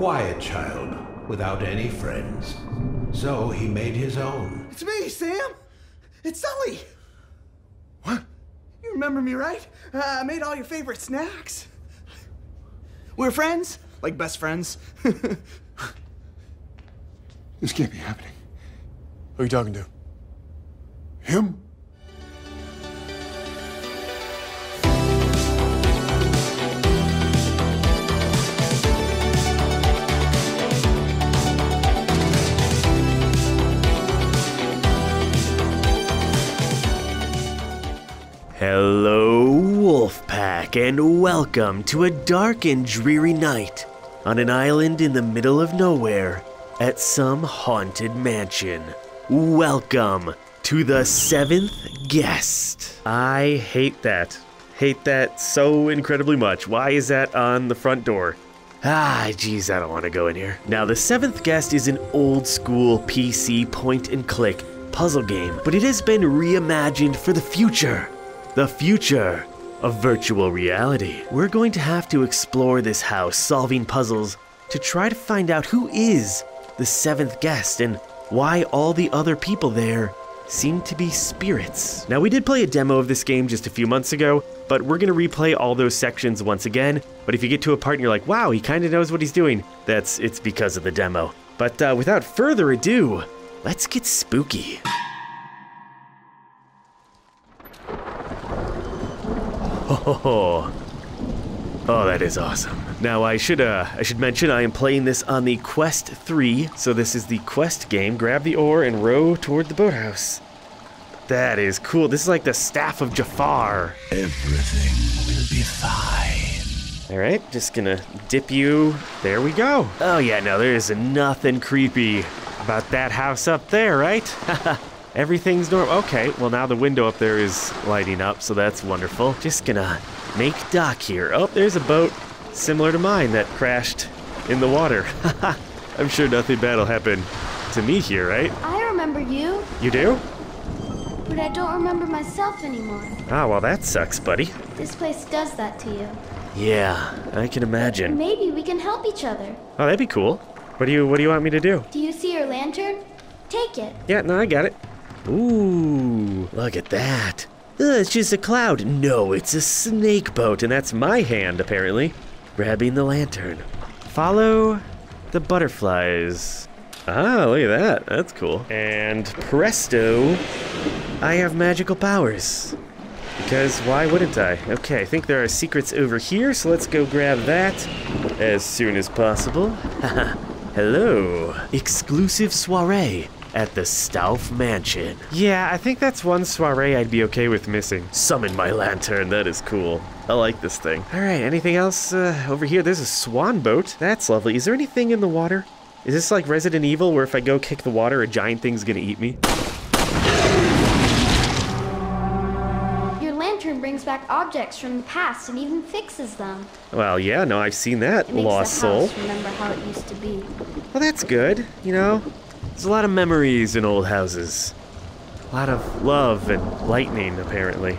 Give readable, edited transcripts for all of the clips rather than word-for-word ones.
quiet child without any friends. So he made his own. It's me, Sam! It's Sully! What? You remember me, right? I made all your favorite snacks. We're friends, like best friends. This can't be happening. Who are you talking to? Him? Hello, Wolfpack, and welcome to a dark and dreary night on an island in the middle of nowhere at some haunted mansion. Welcome to the seventh guest. I hate that. Hate that so incredibly much. Why is that on the front door? Ah, geez, I don't want to go in here. Now, the seventh guest is an old school PC point-and-click puzzle game, but it has been reimagined for the future. The future of virtual reality. We're going to have to explore this house, solving puzzles to try to find out who is the seventh guest and why all the other people there seem to be spirits. Now, we did play a demo of this game just a few months ago, but we're gonna replay all those sections once again. But if you get to a part and you're like, wow, he kinda knows what he's doing, it's because of the demo. But without further ado, let's get spooky. Oh, that is awesome. Now I should mention I am playing this on the Quest 3, so this is the Quest game. Grab the oar and row toward the boathouse. That is cool. This is like the staff of Jafar. Everything will be fine. All right, just gonna dip you. There we go. Oh yeah, no, there is nothing creepy about that house up there, right? Everything's normal. Okay, well now the window up there is lighting up, so that's wonderful. Just gonna make dock here. Oh, there's a boat similar to mine that crashed in the water. I'm sure nothing bad will happen to me here, right? I remember you. You do? But I don't remember myself anymore. Ah, well that sucks, buddy. This place does that to you. Yeah, I can imagine. Maybe we can help each other. Oh, that'd be cool. What do you want me to do? Do you see your lantern? Take it. Yeah, no, I got it. Ooh, look at that. Ugh, it's just a cloud. No, it's a snake boat, and that's my hand, apparently. Grabbing the lantern. Follow the butterflies. Ah, look at that. That's cool. And presto, I have magical powers. Because why wouldn't I? Okay, I think there are secrets over here, so let's go grab that as soon as possible. Hello. Exclusive soiree at the Stauf mansion. Yeah, I think that's one soiree I'd be okay with missing. Summon my lantern, that is cool. I like this thing. All right, anything else over here? There's a swan boat. That's lovely. Is there anything in the water? Is this like Resident Evil, where if I go kick the water, a giant thing's gonna eat me? Your lantern brings back objects from the past and even fixes them. Well, yeah, no, I've seen that, lost soul. It makes the house remember how it used to be. Well, that's good, you know? There's a lot of memories in old houses. A lot of love and lightning, apparently.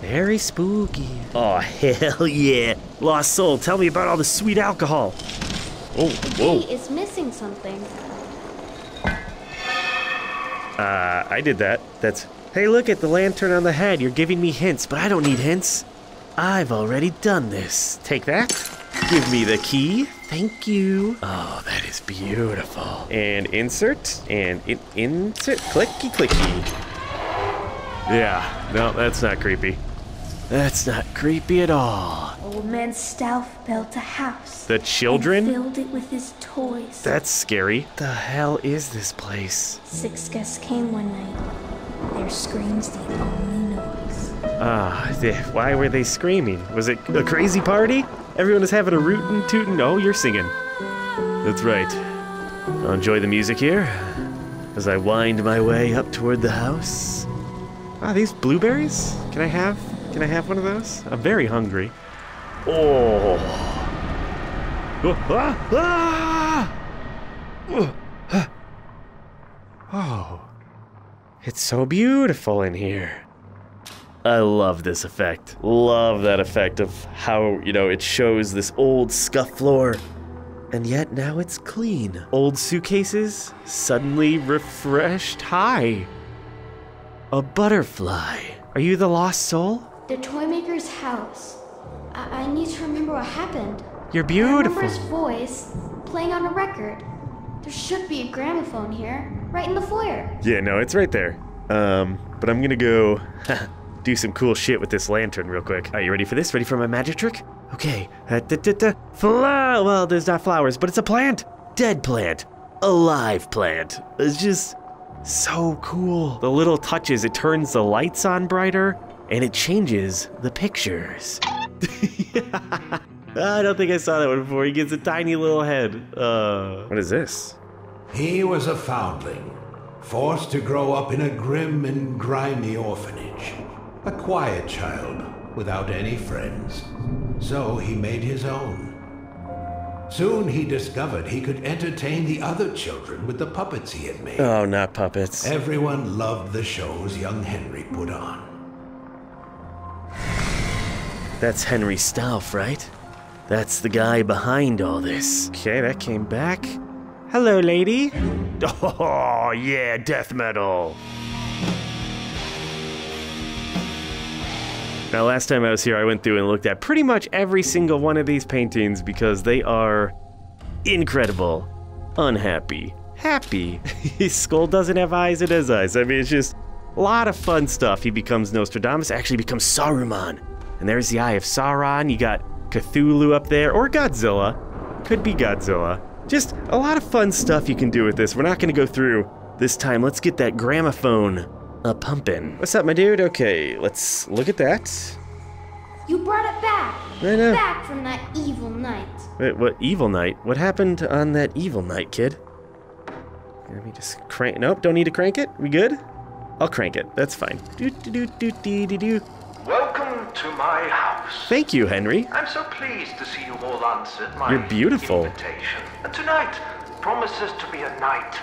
Very spooky. Oh, hell yeah. Lost soul, tell me about all the sweet alcohol. Oh, whoa. The key is missing something. I did that. That's, hey, look at the lantern on the head. You're giving me hints, but I don't need hints. I've already done this. Take that. Give me the key. Thank you. Oh, that is beautiful. And insert, and insert, clicky, clicky. Yeah, no, that's not creepy. That's not creepy at all. Old man Stauf built a house. The children? And filled it with his toys. That's scary. What the hell is this place? Six guests came one night. Their screams the only noise. Ah, why were they screaming? Was it a crazy party? Everyone is having a rootin' tootin'. Oh, you're singing. That's right. I'll enjoy the music here as I wind my way up toward the house. Ah, these blueberries? Can I have one of those? I'm very hungry. Oh. Oh. It's so beautiful in here. I love this effect. Love that effect of how, you know, it shows this old scuff floor and yet now it's clean. Old suitcases suddenly refreshed high. A butterfly. Are you the lost soul? The toy maker's house. I need to remember what happened. You're beautiful. I remember his voice playing on a record. There should be a gramophone here, right in the foyer. Yeah, no, it's right there. But I'm gonna go do some cool shit with this lantern real quick. Are you ready for this? Ready for my magic trick? Okay. Well, there's not flowers, but it's a plant. Dead plant. Alive plant. It's just so cool. The little touches, it turns the lights on brighter, and it changes the pictures. I don't think I saw that one before. He gets a tiny little head. What is this? He was a foundling, forced to grow up in a grim and grimy orphanage. A quiet child, without any friends. So he made his own. Soon he discovered he could entertain the other children with the puppets he had made. Oh, not puppets. Everyone loved the shows young Henry put on. That's Henry Stauf, right? That's the guy behind all this. Okay, that came back. Hello, lady. Oh, yeah, death metal. Now, last time I was here, I went through and looked at pretty much every single one of these paintings because they are incredible, unhappy, happy. His skull doesn't have eyes, it has eyes. I mean, it's just a lot of fun stuff. He becomes Nostradamus, actually becomes Saruman. And there's the Eye of Sauron. You got Cthulhu up there, or Godzilla. Could be Godzilla. Just a lot of fun stuff you can do with this. We're not going to go through this time. Let's get that gramophone a-pumpin'. What's up, my dude? Okay, let's look at that. You brought it back. I know. Back from that evil night. Wait, what evil night? What happened on that evil night, kid? Let me just crank. Nope, don't need to crank it. We good? I'll crank it. That's fine. Do-do-do-do-do-do-do. Welcome to my house. Thank you, Henry. I'm so pleased to see you all answered my invitation. You're beautiful. And tonight promises to be a night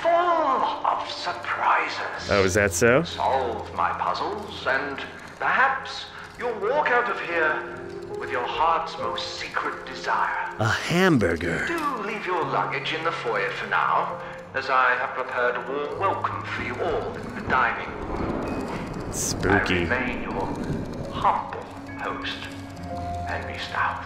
full of surprises. Oh, is that so? Solve my puzzles, and perhaps you'll walk out of here with your heart's most secret desire. A hamburger. Do leave your luggage in the foyer for now, as I have prepared a warm welcome for you all in the dining room. Spooky. I remain your humble host, Henry Stauf.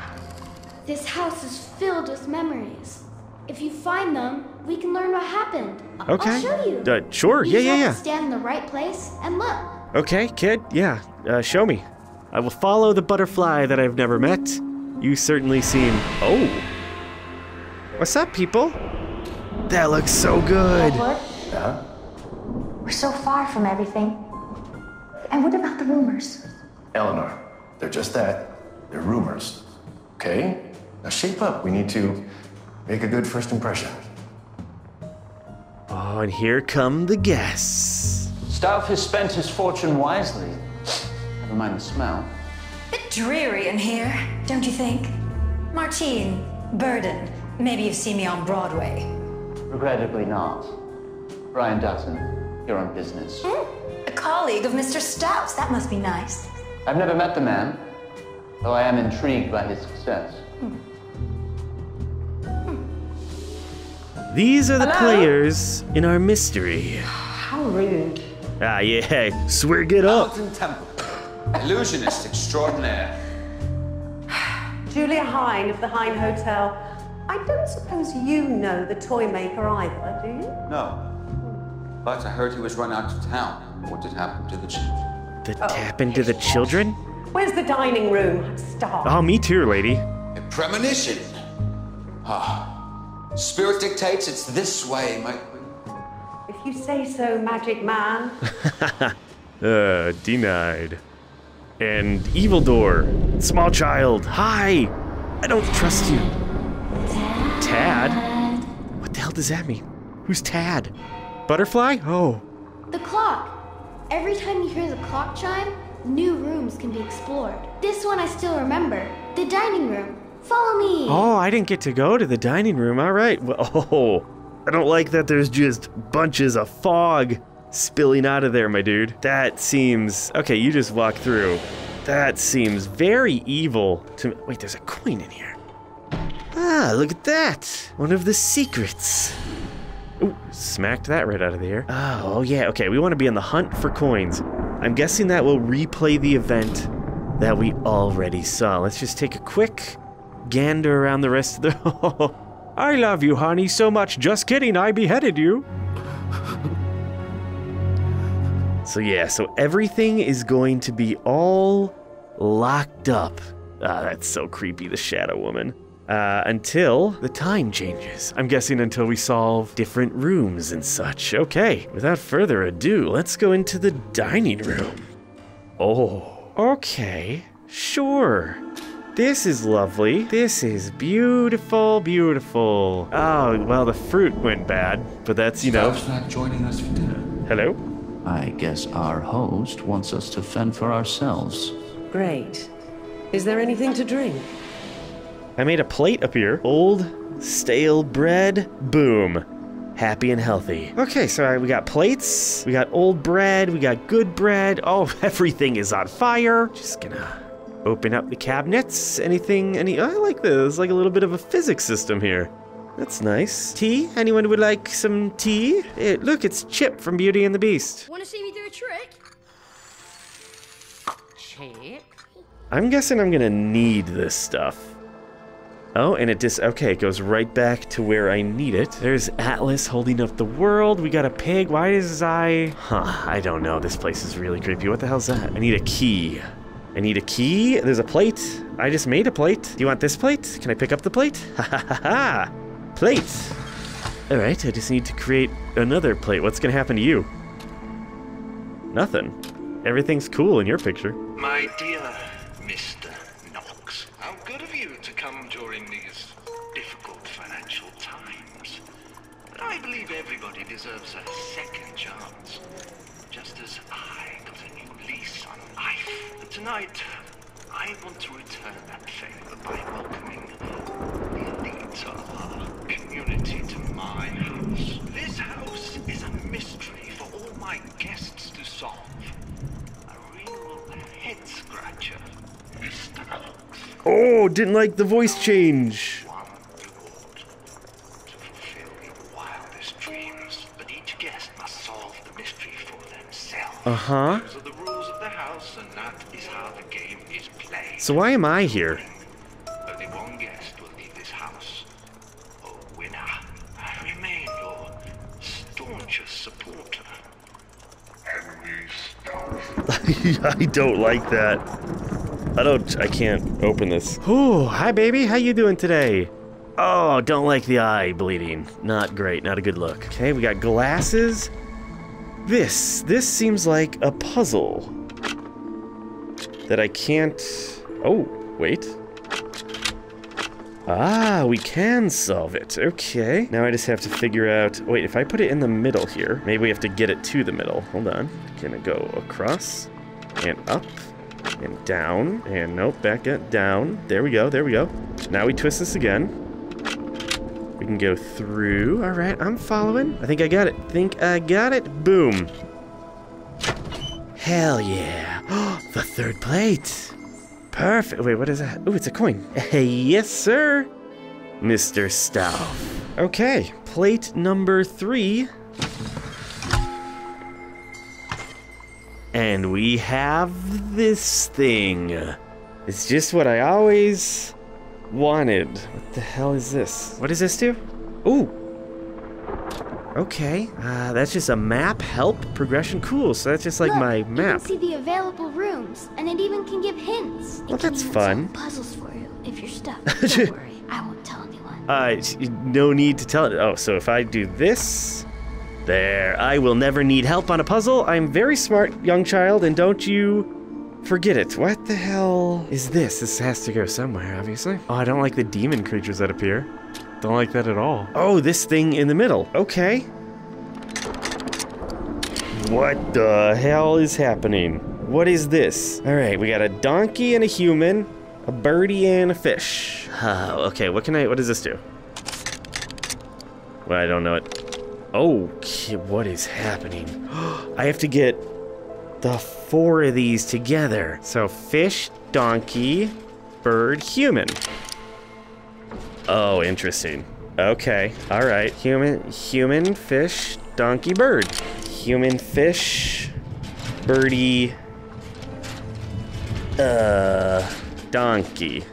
This house is filled with memories. If you find them, we can learn what happened. Okay. I'll show you. Sure. Yeah. Stand in the right place and look. Okay, kid. Yeah. Show me. I will follow the butterfly that I've never met. You certainly seem. Oh. What's up, people? That looks so good. Huh? We're so far from everything. And what about the rumors? Eleanor, they're just that. They're rumors. Okay? Now shape up. We need to make a good first impression. Oh, and here come the guests. Stauf has spent his fortune wisely. Never mind the smell. Bit dreary in here, don't you think? Martine, Burden, maybe you've seen me on Broadway. Regrettably not. Brian Dutton, you're on business. A colleague of Mr. Stauf's, that must be nice. I've never met the man, though I am intrigued by his success. These are the players in our mystery. How rude. Ah, yeah, swig it up. Hamilton Temple, illusionist extraordinaire. Julia Heine of the Heine Hotel. I don't suppose you know the toy maker either, do you? No. But I heard he was run out of town. What did happen to the children? Happened to the children? Where's the dining room? Stop. Oh, me too, lady. A premonition. Ah, spirit dictates it's this way, might we? If you say so, magic man. Denied. And evil door. Small child. Hi. I don't trust you. Tad? What the hell does that mean? Who's Tad? Butterfly? Oh. The clock. Every time you hear the clock chime, new rooms can be explored. This one I still remember. The dining room. Follow me. Oh, I didn't get to go to the dining room. All right. Oh, I don't like that there's just bunches of fog spilling out of there, my dude. That seems... Okay, you just walk through. That seems very evil to me. Wait, there's a coin in here. Ah, look at that! One of the secrets. Ooh, smacked that right out of the air. Oh, yeah, okay, we want to be on the hunt for coins. I'm guessing that will replay the event that we already saw. Let's just take a quick gander around the rest of the... I love you, honey, so much. Just kidding, I beheaded you. So yeah, so everything is going to be all locked up. Ah, that's so creepy, the Shadow Woman. Until the time changes. I'm guessing until we solve different rooms and such. Okay, without further ado, let's go into the dining room. Oh, okay, sure. This is lovely. This is beautiful, beautiful. Oh, well, the fruit went bad, but that's, you know. Stauf's not joining us for dinner. Hello? I guess our host wants us to fend for ourselves. Great. Is there anything to drink? I made a plate up here. Old, stale bread, boom. Happy and healthy. Okay, so we got plates, we got old bread, we got good bread. Oh, everything is on fire. Just gonna open up the cabinets. Anything, any, oh, I like this. It's like a little bit of a physics system here. That's nice. Tea? Anyone would like some tea? Hey, look, it's Chip from Beauty and the Beast. Wanna see me do a trick? Chip? I'm guessing I'm gonna need this stuff. Oh, and it just, okay, it goes right back to where I need it. There's Atlas holding up the world. We got a pig. Why is his eye? Huh, I don't know. This place is really creepy. What the hell's that? I need a key. I need a key. There's a plate. I just made a plate. Do you want this plate? Can I pick up the plate? Ha ha ha ha. Plate. All right, I just need to create another plate. What's gonna happen to you? Nothing. Everything's cool in your picture. My dear Mr. Knox, how good of you to come during these difficult financial times. But I believe everybody deserves a second chance, just as I got a new lease on life. But tonight, I want to return that favor by welcoming the elite of our community to my house. This house is a mystery for all my guests to solve. A real head-scratcher. Oh, didn't like the voice change. One reward to fulfill your wildest dreams, but each guest must solve the mystery for themselves. Uh-huh. Those are the rules of the house, and that is how the game is played. So why am I here? Only one guest will leave this house. Oh, winner, I remain your staunchest supporter. Henry Stauf. I don't like that. I can't open this. Oh, hi baby, how you doing today? Oh, don't like the eye bleeding. Not great, not a good look. Okay, we got glasses. This seems like a puzzle that I can't, oh, wait. Ah, we can solve it, okay. Now I just have to figure out, wait, if I put it in the middle here, maybe we have to get it to the middle. Hold on, gonna go across and up. And down, and nope, back up, down. There we go, there we go. Now we twist this again. We can go through, all right, I'm following. I think I got it, boom. Hell yeah, oh, the third plate. Perfect, wait, what is that? Oh, it's a coin. Hey, yes sir, Mr. Stauf. Okay, plate number 3. And we have this thing. It's just what I always wanted. What the hell is this? What does this do? Ooh. Okay. That's just a map, help, progression. Cool. So that's just like look, my map. You can see the available rooms, and it even can give hints. Well, that's fun. Puzzles for you if you're stuck. Don't worry, I won't tell anyone. No need to tell it. Oh, so if I do this. There, I will never need help on a puzzle. I'm very smart, young child, and don't you forget it. What the hell is this? This has to go somewhere, obviously. Oh, I don't like the demon creatures that appear. Don't like that at all. Oh, this thing in the middle. Okay. What the hell is happening? What is this? All right, we got a donkey and a human, a birdie and a fish. Oh, okay, what does this do? Well, I don't know it. Okay, what is happening? I have to get the 4 of these together. So fish, donkey, bird, human. Oh, interesting. Okay, all right. Human, fish, donkey, bird. Human, fish, birdie, donkey.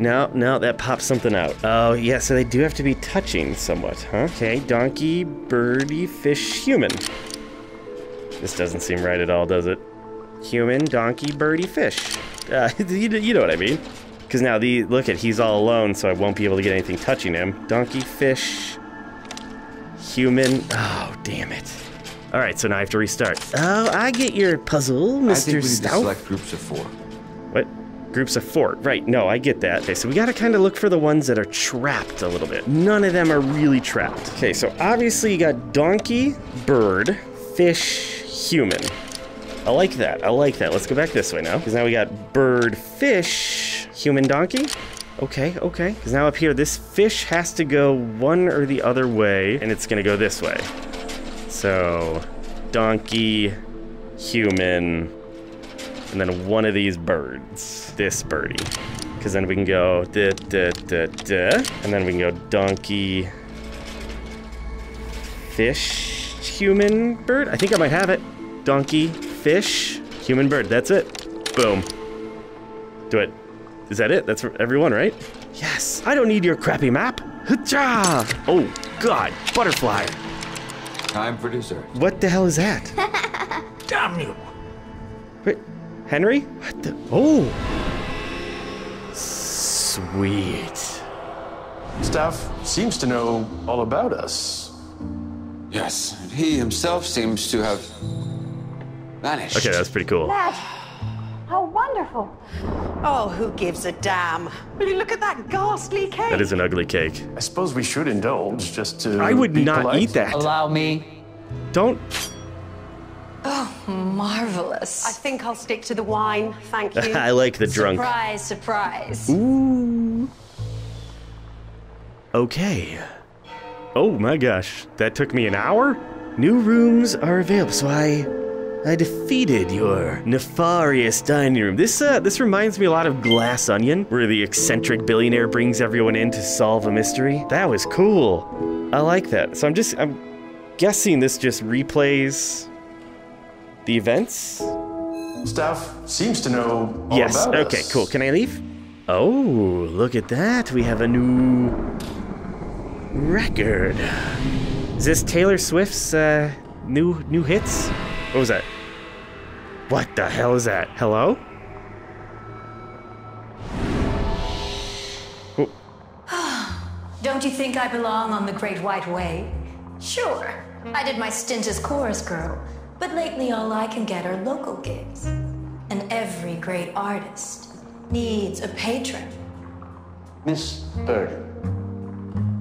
No, that pops something out. Oh, yeah, so they do have to be touching somewhat, huh? Okay, donkey, birdie, fish, human. This doesn't seem right at all, does it? Human, donkey, birdie, fish. You know what I mean. Because now, look at, he's all alone, so I won't be able to get anything touching him. Donkey, fish, human. Oh, damn it. All right, so now I have to restart. Oh, I get your puzzle, Mr. Stauf. I think we need to select groups of four. What? Groups of four, right, no, I get that. Okay, so we gotta kinda look for the ones that are trapped a little bit. None of them are really trapped. Okay, so obviously you got donkey, bird, fish, human. I like that, I like that. Let's go back this way now, because now we got bird, fish, human, donkey. Okay, because now up here, this fish has to go one or the other way, and it's gonna go this way. So, donkey, human, and then one of these birds, this birdie. Because then we can go and then we can go donkey, fish, human, bird. I think I might have it. Donkey, fish, human, bird. That's it. Boom. Do it. Is that it? That's for everyone, right? Yes. I don't need your crappy map. Hutcha! Oh, God. Butterfly. Time for dessert. What the hell is that? Damn you. Wait. Henry? What the? Oh! Sweet. Stauf seems to know all about us. Yes, and he himself seems to have vanished. Okay, that's pretty cool. That, how wonderful. Oh, who gives a damn? Will you look at that ghastly cake? That is an ugly cake. I suppose we should indulge just to. I would not eat that. Allow me. Don't. Oh, marvelous. I think I'll stick to the wine, thank you. I like the drunk. Surprise, surprise. Ooh. Okay. Oh my gosh, that took me an hour? New rooms are available, so I defeated your nefarious dining room. This reminds me a lot of Glass Onion, where the eccentric billionaire brings everyone in to solve a mystery. That was cool. I like that. So I'm guessing this just replays the events? Stauf seems to know all about us. Yes, okay, cool. Can I leave? Oh, look at that. We have a new record. Is this Taylor Swift's new hits? What was that? What the hell is that? Hello? Oh. Don't you think I belong on the Great White Way? Sure. I did my stint as chorus girl. But lately, all I can get are local gigs. And every great artist needs a patron. Miss Bird,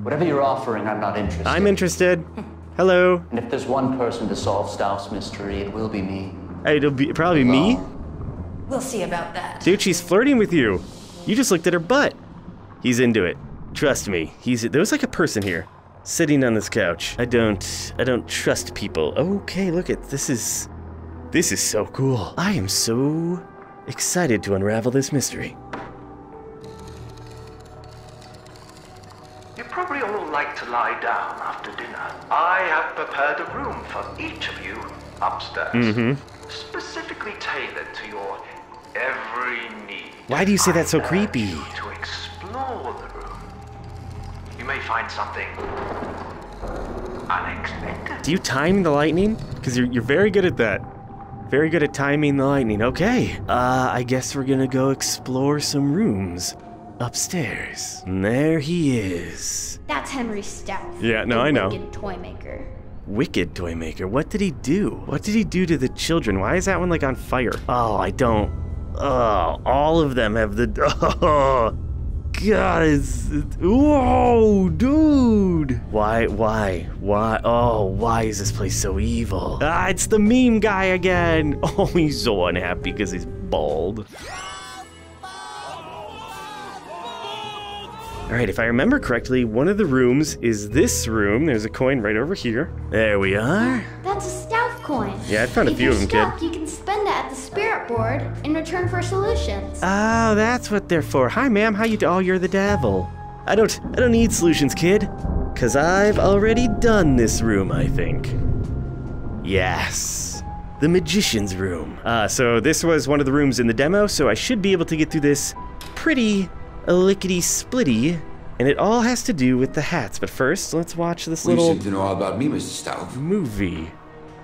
whatever you're offering, I'm not interested. I'm interested. Hello. And if there's one person to solve Stauf's mystery, it will be me. It'll be probably me? We'll see about that. Dude, she's flirting with you. You just looked at her butt. He's into it. Trust me. There was like a person here. Sitting on this couch. I don't trust people. Okay, look at this is so cool. I am so excited to unravel this mystery. You probably all like to lie down after dinner. I have prepared a room for each of you upstairs. Mm-hmm. Specifically tailored to your every need. Why do you say that so creepy? To explore the room. You may find something unexpected. Do you time the lightning? Because you're very good at that. Very good at timing the lightning. Okay. I guess we're gonna go explore some rooms upstairs. And there he is. That's Henry Stauf. Yeah, no, I know. Wicked toy maker. Wicked toy maker. What did he do? What did he do to the children? Why is that one like on fire? Oh, I don't. Oh, all of them have the. Oh. God, whoa, dude! Why? Oh, why is this place so evil? Ah, it's the meme guy again! Oh, he's so unhappy because he's bald. Alright, if I remember correctly, one of the rooms is this room. There's a coin right over here. There we are. That's a Stauf coin. Yeah, I found a few of them, kid. You can spend that at the spirit board in return for solutions. Oh, that's what they're for. Hi, ma'am. How you do? Oh, you're the devil. I don't need solutions, kid. 'Cause I've already done this room, I think. Yes. The magician's room. So this was one of the rooms in the demo, so I should be able to get through this pretty lickety-splitty. And it all has to do with the hats. But first, let's watch this little... You seem to know all about me, Mr. Stauf. ...movie.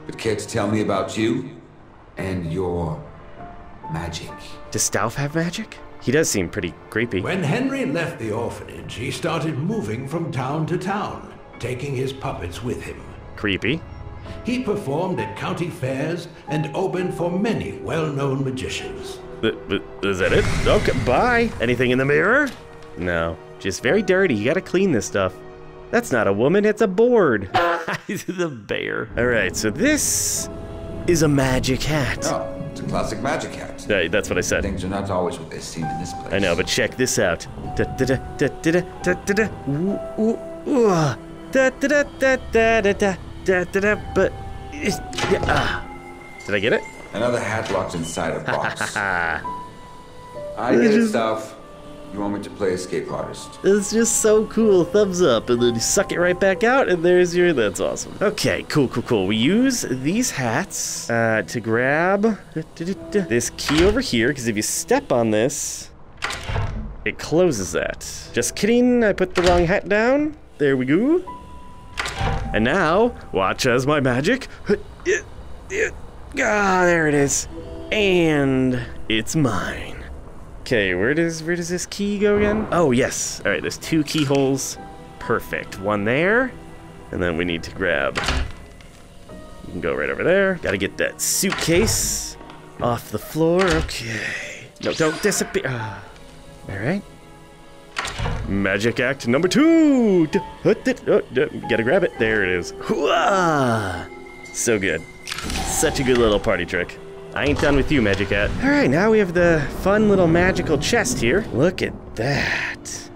But care to tell me about you and your magic? Does Stauf have magic? He does seem pretty creepy. When Henry left the orphanage, he started moving from town to town, taking his puppets with him. Creepy. He performed at county fairs and opened for many well-known magicians. Is that it? Okay, bye. Anything in the mirror? No. Just very dirty. You gotta clean this stuff. That's not a woman, it's a board. He's the bear. All right, so this is a magic hat. Oh, it's a classic magic hat. That's what I said. Things are not always what they seem in this place. I know, but check this out. Did I get it? Another hat locked inside a box. I did it, Stauf. You want me to play escape artist? It's just so cool. Thumbs up, and then you suck it right back out, and there's your... That's awesome. Okay, cool, cool, cool. We use these hats to grab this key over here, because if you step on this, it closes that. Just kidding, I put the wrong hat down. There we go. And now, watch as my magic... Ah, there it is. And it's mine. Okay, where does this key go again? Oh, yes. All right, there's two keyholes. Perfect. One there, and then we need to grab... You can go right over there. Gotta get that suitcase off the floor. Okay. No, don't disappear. All right. Magic act number 2. Gotta grab it. There it is. So good. Such a good little party trick. I ain't done with you, Magic Hat. All right, now we have the fun little magical chest here. Look at that.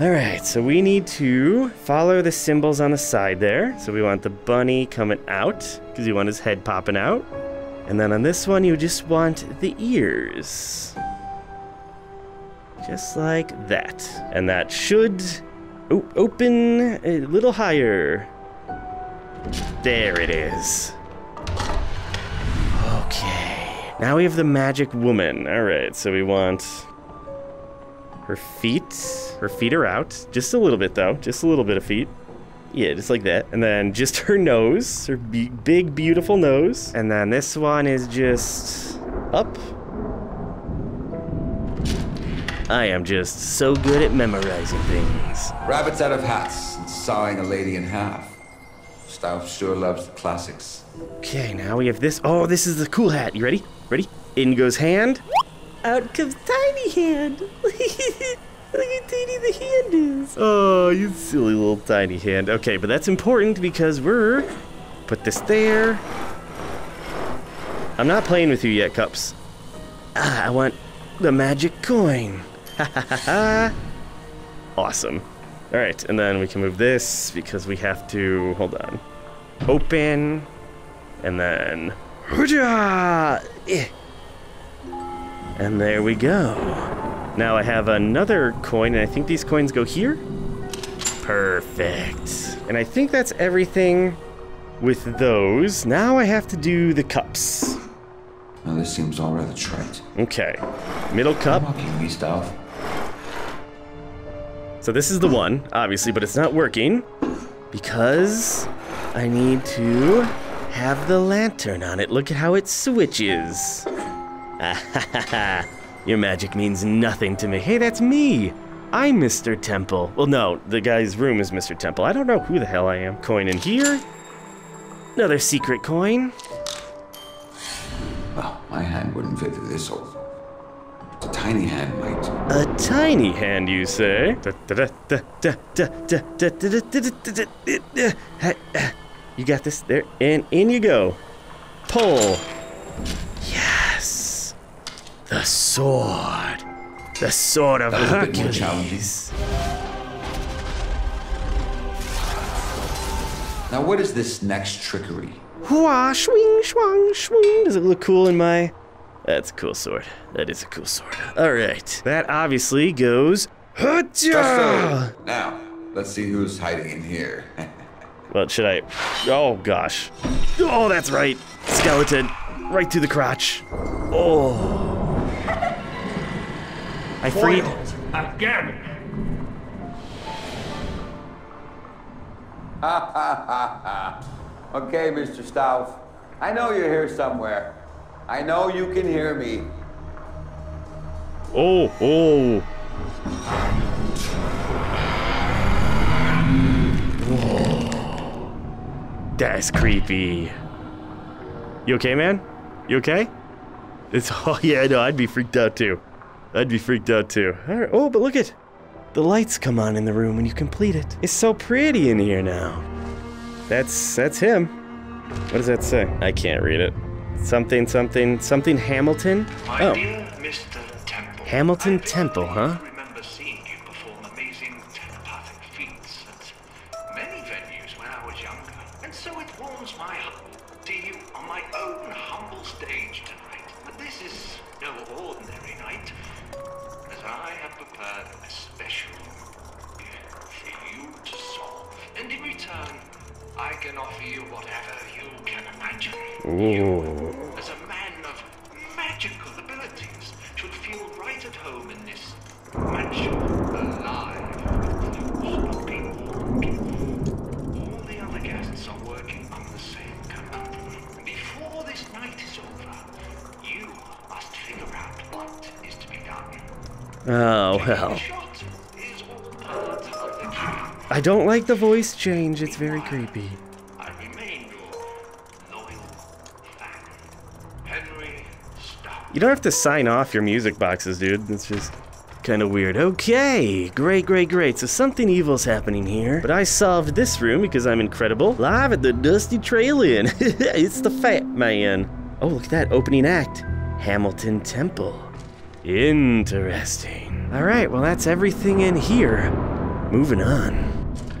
All right, so we need to follow the symbols on the side there. So we want the bunny coming out, because you want his head popping out. And then on this one, you just want the ears. Just like that. And that should open a little higher. There it is. Okay, now we have the magic woman. All right, so we want her feet. Her feet are out, just a little bit though, just a little bit of feet. Yeah, just like that. And then just her nose, her big, beautiful nose. And then this one is just up. I am just so good at memorizing things. Rabbits out of hats and sawing a lady in half. Stauf sure loves the classics. Okay, now we have this. Oh, this is the cool hat. You ready? Ready? In goes hand. Out comes Tiny Hand. Look how tiny the hand is. Oh, you silly little tiny hand. Okay, but that's important because we're... Put this there. I'm not playing with you yet, Cups. I want the magic coin. Ha ha ha ha. Awesome. All right, and then we can move this because we have to... Hold on. Open... And then, and there we go. Now I have another coin, and I think these coins go here. Perfect. And I think that's everything with those. Now I have to do the cups. Now this seems all rather trite. Okay, middle cup. So this is the one, obviously, but it's not working because I need to have the lantern on it. Look at how it switches. Your magic means nothing to me. Hey, that's me. I'm Mr. Temple. Well, no, the guy's room is Mr. Temple. I don't know who the hell I am. Coin in here. Another secret coin. Well, my hand wouldn't fit through this hole. A tiny hand might. A tiny hand, you say? You got this there, and in you go. Pull. Yes. The sword. The sword of Hercules. Now what is this next trickery? Hua, swing, swang, swing. Does it look cool in my... That's a cool sword. That is a cool sword. All right. That obviously goes Hutcha! Now, let's see who's hiding in here. What should I? Oh gosh! Oh, that's right. Skeleton, right through the crotch. Oh! I freed again. Okay, Mr. Stauf. I know you're here somewhere. I know you can hear me. Oh! Oh! Whoa. That's creepy. You okay, man? You okay? It's oh yeah, no, I'd be freaked out too. I'd be freaked out too. All right. Oh, but look at the lights come on in the room when you complete it. It's so pretty in here now. That's him. What does that say? I can't read it. Something, something, something Hamilton. Oh. Mr. Temple. Hamilton Temple, huh? I don't like the voice change, it's very creepy. I remain your loyal fan, Henry Stauf. You don't have to sign off your music boxes, dude. It's just kind of weird. Okay, great, great, great. So something evil's happening here. But I solved this room because I'm incredible. Live at the Dusty Trail Inn. It's the Fat Man. Oh, look at that opening act. Hamilton Temple. Interesting. All right, well, that's everything in here. Moving on.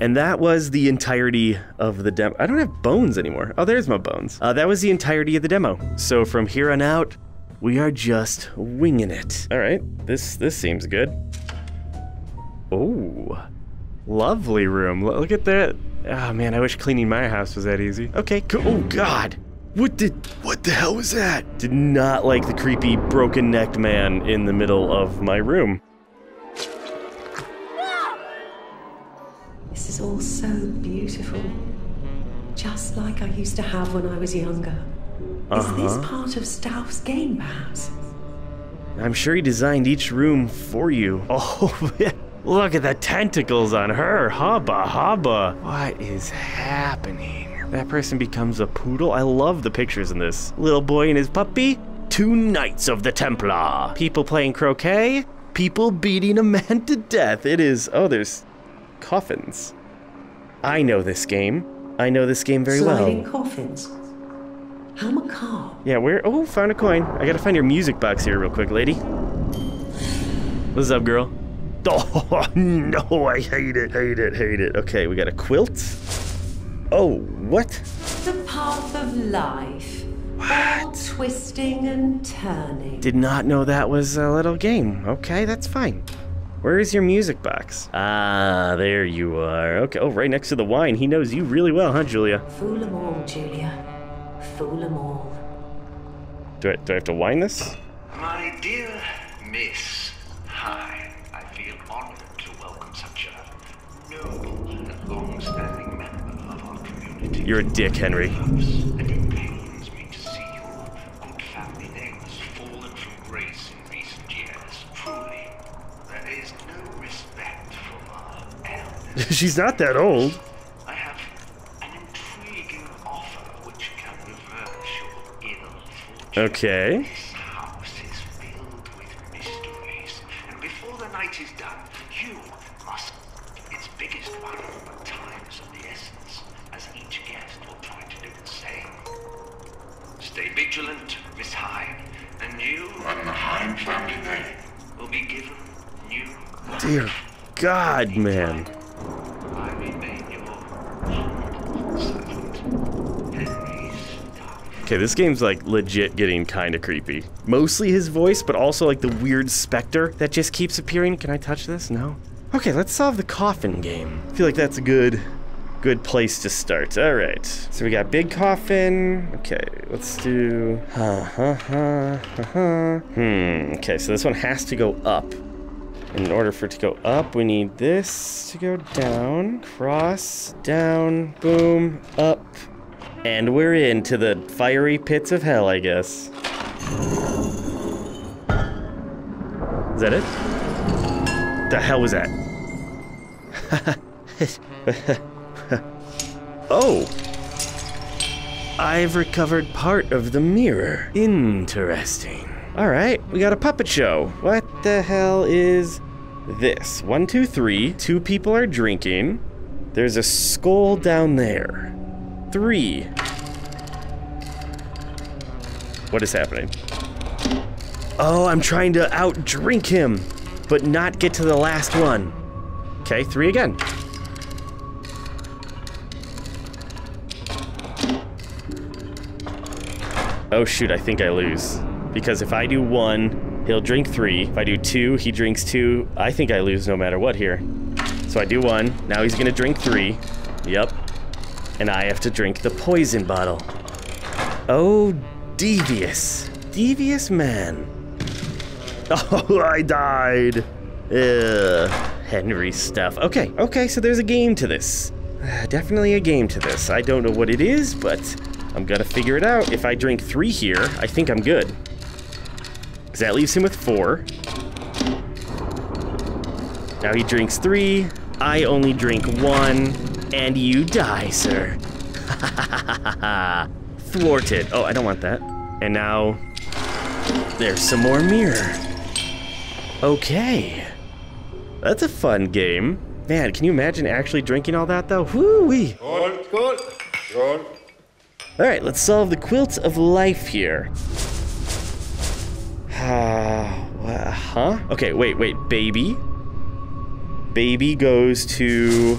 And that was the entirety of the demo. I don't have bones anymore. Oh, there's my bones. That was the entirety of the demo. So from here on out, we are just winging it. All right, this seems good. Oh, lovely room. Look at that. Oh man, I wish cleaning my house was that easy. Okay, cool. Oh God, what the hell was that? Did not like the creepy broken necked man in the middle of my room. This is all so beautiful. Just like I used to have when I was younger. Is this part of Stauf's game, perhaps? I'm sure he designed each room for you. Oh, look at the tentacles on her. Hubba, hubba. What is happening? That person becomes a poodle. I love the pictures in this. Little boy and his puppy. Two knights of the Templar. People playing croquet. People beating a man to death. It is, oh, there's... coffins. I know this game. I know this game very well. Sliding coffins. How macabre. Yeah, where? Oh, found a coin. I gotta find your music box here real quick, lady. What's up, girl? Oh, no, I hate it, hate it, hate it. Okay, we got a quilt. Oh, what? The path of life. What? All twisting and turning. Did not know that was a little game. Okay, that's fine. Where is your music box? Ah, there you are. Okay, oh, right next to the wine. He knows you really well, huh, Julia? Fool them all, Julia. Fool them all. Do I have to wine this? My dear Miss Heine, I feel honored to welcome such a noble and long-standing member of our community. You're a dick, Henry. She's not that old. I have an intriguing offer which can reverse your ill fortune. Okay. This house is filled with mysteries, and before the night is done, you must. Its biggest one, but time is of the essence, as each guest will try to do the same. Stay vigilant, Miss Heine, and you and the Heine family will be given new life. Dear God, man. Okay, this game's like legit getting kind of creepy. Mostly his voice, but also like the weird specter that just keeps appearing. Can I touch this? No. Okay, let's solve the coffin game. I feel like that's a good place to start. All right, so we got big coffin. Okay, let's do okay, so this one has to go up. In order for it to go up, we need this to go down, cross, down, boom, up, and we're into the fiery pits of hell, I guess. Is that it? The hell was that? Oh! I've recovered part of the mirror. Interesting. Alright, we got a puppet show. What the hell is this? 1, 2, 3. 2 people are drinking. There's a skull down there. 3. What is happening? Oh, I'm trying to outdrink him, but not get to the last one. Okay, 3 again. Oh shoot, I think I lose. Because if I do 1, he'll drink 3. If I do 2, he drinks 2. I think I lose no matter what here. So I do 1, now he's gonna drink 3. Yep. And I have to drink the poison bottle. Oh, devious. Devious man. Oh, I died. Ugh, Henry Stauf. Okay, okay, so there's a game to this. Definitely a game to this. I don't know what it is, but I'm gonna figure it out. If I drink 3 here, I think I'm good. Because that leaves him with 4. Now he drinks 3. I only drink 1. And you die, sir. Thwarted. Oh, I don't want that. And now there's some more mirror. Okay. That's a fun game. Man, can you imagine actually drinking all that, though? Woo-wee. All right, let's solve the quilt of life here. Huh? Okay, wait, baby. Baby goes to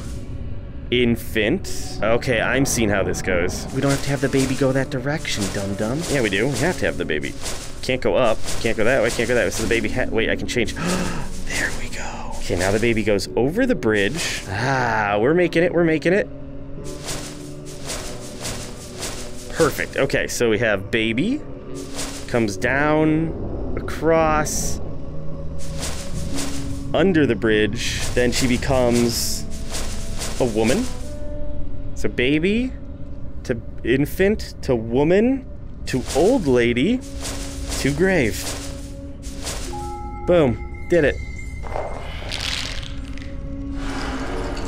infant. Okay, I'm seeing how this goes. We don't have to have the baby go that direction, dum-dum. Yeah, we do. We have to have the baby. Can't go up. Can't go that way. Can't go that way. So the baby wait, I can change. There we go. Okay, now the baby goes over the bridge. Ah, we're making it. We're making it. Perfect. Okay, so we have baby. Comes down, across, under the bridge. Then she becomes a woman. So baby, to infant, to woman, to old lady, to grave. Boom. Did it.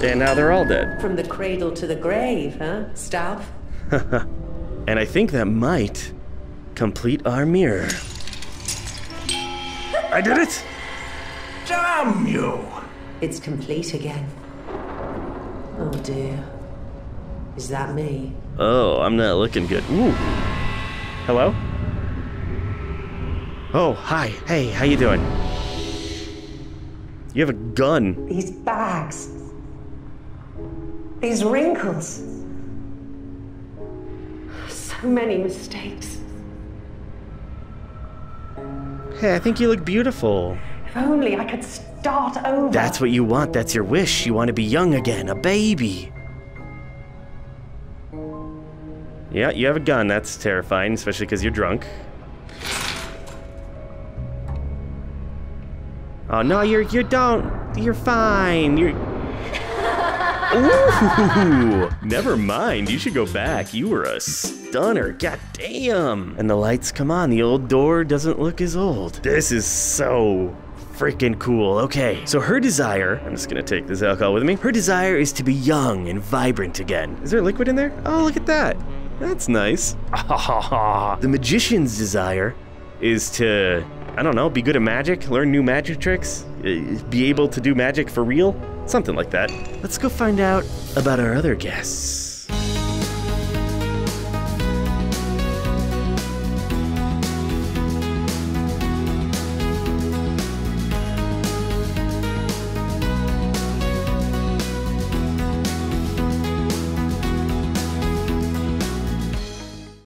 And now they're all dead. From the cradle to the grave, huh? Stop. And I think that might complete our mirror. I did it! Damn you! It's complete again. Oh dear. Is that me? Oh, I'm not looking good. Ooh. Hello? Oh, hi. Hey, how you doing? You have a gun. These bags. These wrinkles. Many mistakes. Hey, I think you look beautiful. If only I could start over. That's what you want. That's your wish. You want to be young again, a baby. Yeah, you have a gun. That's terrifying, especially because you're drunk. Oh no, you don't. You're fine. You're. Ooh, never mind. You should go back. You were a stunner. God damn. And the lights come on. The old door doesn't look as old. This is so freaking cool. Okay, so her desire, I'm just gonna take this alcohol with me. Her desire is to be young and vibrant again. Is there liquid in there? Oh, look at that. That's nice. The magician's desire is to, I don't know, be good at magic, learn new magic tricks, be able to do magic for real. Something like that. Let's go find out about our other guests.